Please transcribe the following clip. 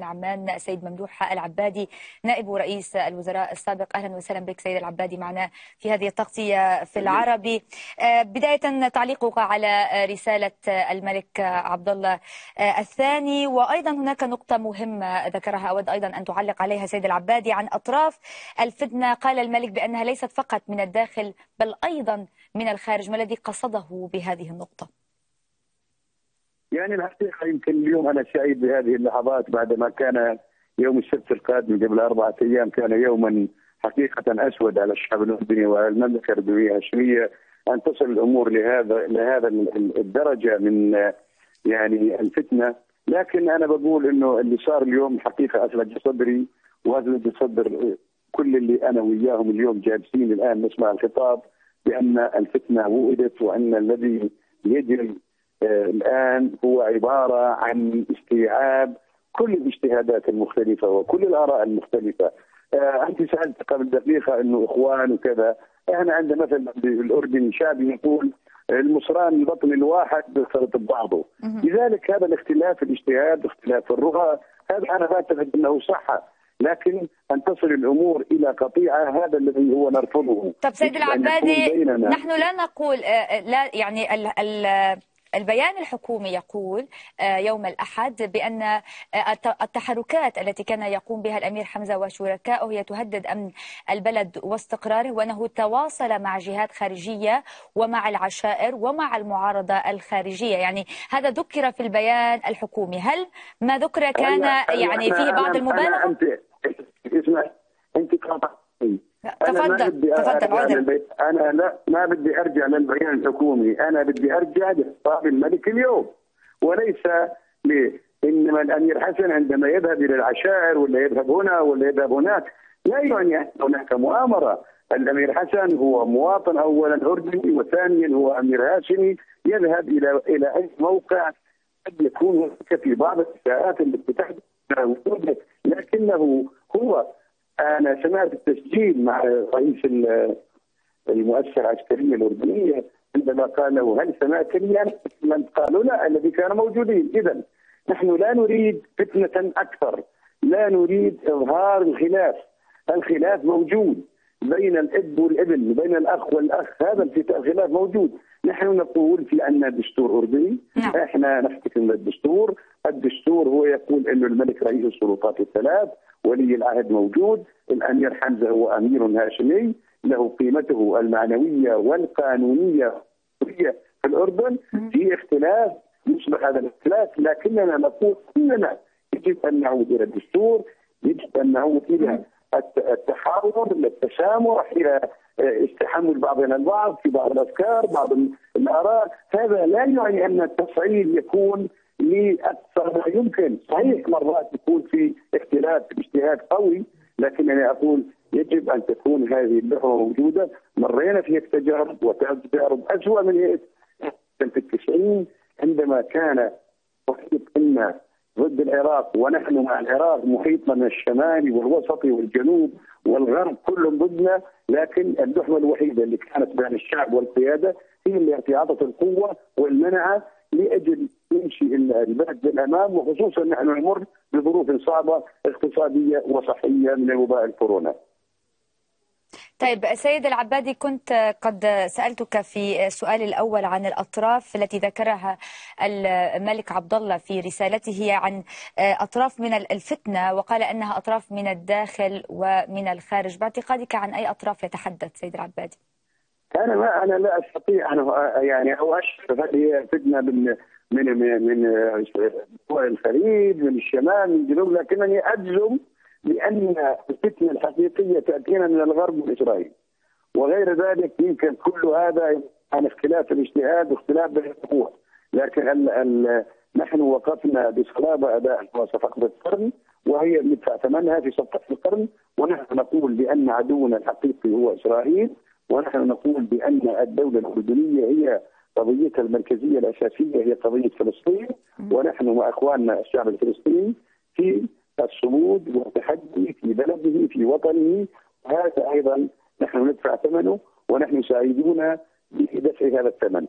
من عمان سيد ممدوح العبادي نائب رئيس الوزراء السابق. أهلا وسهلا بك سيد العبادي معنا في هذه التغطية في العربي. بداية تعليقك على رسالة الملك عبد الله الثاني، وأيضا هناك نقطة مهمة ذكرها أود أيضا أن تعلق عليها سيد العبادي عن أطراف الفتنة. قال الملك بأنها ليست فقط من الداخل بل أيضا من الخارج، ما الذي قصده بهذه النقطة؟ يعني الحقيقة يمكن اليوم أنا سعيد بهذه اللحظات بعدما كان يوم السبت القادم قبل 4 أيام كان يوما حقيقة أسود على الشعب الأردني والمملكة الأردنية الهاشمية، أن تصل الأمور لهذا الدرجة من يعني الفتنة. لكن أنا بقول إنه اللي صار اليوم حقيقة أثلج صدري، وأثلج صدر كل اللي أنا وياهم اليوم جالسين الآن نسمع الخطاب بأن الفتنة وئدت، وأن الذي يجري الآن هو عبارة عن استيعاب كل الاجتهادات المختلفة وكل الآراء المختلفة. أنت سألت قبل دقيقة أنه إخوان وكذا، إحنا عندنا مثلا بالأردن شعب يقول المصران من بطن الواحد بيختلط ببعضه. لذلك هذا الاختلاف الاجتهاد واختلاف الرؤى هذا أنا أعتقد أنه صحة، لكن أن تصل الأمور إلى قطيعة هذا الذي هو نرفضه. طب سيد العبادي، نحن لا نقول لا يعني البيان الحكومي يقول يوم الأحد بأن التحركات التي كان يقوم بها الأمير حمزة وشركائه هي تهدد أمن البلد واستقراره، وأنه تواصل مع جهات خارجية ومع العشائر ومع المعارضة الخارجية. يعني هذا ذكر في البيان الحكومي، هل ما ذكر كان يعني فيه بعض المبالغة؟ أنت تفضل. أنا لا ما بدي أرجع للبيان الحكومي، أنا بدي أرجع لخطاب الملك اليوم، وليس إنما الأمير حسن عندما يذهب إلى العشائر ولا يذهب هنا ولا يذهب هناك لا يعني هناك مؤامرة. الأمير حسن هو مواطن أولا أردني، وثانيا هو أمير هاشمي، يذهب إلى أي موقع قد يكون في بعض الساعات التي تحدث، لكنه هو أنا سمعت التسجيل مع رئيس المؤسسة العسكرية الأردنية عندما قالوا هل سمعت لي؟ من قالوا لا الذي كانوا موجودين. إذا نحن لا نريد فتنة أكثر، لا نريد إظهار الخلاف، الخلاف موجود بين الأب والابن، بين الأخ والأخ، هذا الخلاف موجود. نحن نقول في عندنا دستور أردني، احنا نحتكم الدستور، الدستور هو يقول أنه الملك رئيس السلطات الثلاث، ولي العهد موجود، الأمير حمزة هو أمير هاشمي له قيمته المعنوية والقانونية في الأردن. في اختلاف يصبح هذا الاختلاف، لكننا نقول كلنا يجب أن نعود إلى الدستور، يجب أن نعود إلى التحاور، إلى التسامح، إلى استحمل بعضنا البعض في بعض الأفكار، بعض الآراء. هذا لا يعني أن التصعيد يكون لأكثر ما يمكن، صحيح مرات يكون في اختلاف اجتهاد قوي، لكنني أقول يجب أن تكون هذه اللحظة موجودة. مرينا في تجارب وتجارب أسوأ من سنة 90 عندما كان وحدتنا ضد العراق، ونحن مع العراق محيطنا الشمالي والوسطي والجنوب والغرب كلهم ضدنا، لكن اللحظة الوحيدة اللي كانت بين الشعب والقيادة هي اللي أعطت القوة والمنعة لأجل يمشي البلد للامام، وخصوصا نحن نمر بظروف صعبه اقتصاديه وصحيه من وباء الكورونا. طيب سيد العبادي، كنت قد سألتك في السؤال الأول عن الأطراف التي ذكرها الملك عبد الله في رسالته عن أطراف من الفتنة، وقال أنها أطراف من الداخل ومن الخارج. باعتقادك عن أي أطراف يتحدث سيد العبادي؟ أنا لا أستطيع أن يعني أو أشرف هذه فتنة من الخليج، من الشمال، من الجنوب، لكنني أجزم بأن الفتنة الحقيقية تأتينا من الغرب وإسرائيل، وغير ذلك يمكن كل هذا عن اختلاف الاجتهاد واختلاف القوى. لكن نحن وقفنا بصلابة أداء صفقة القرن، وهي ندفع ثمنها في صفقة القرن، ونحن نقول بأن عدونا الحقيقي هو إسرائيل، ونحن نقول بأن الدولة الأردنية هي قضيتها المركزية الأساسية هي قضية فلسطين، ونحن وأخواننا الشعب الفلسطيني في الصمود والتحدي في بلده في وطنه، وهذا أيضا نحن ندفع ثمنه، ونحن سعيدون بدفع هذا الثمن.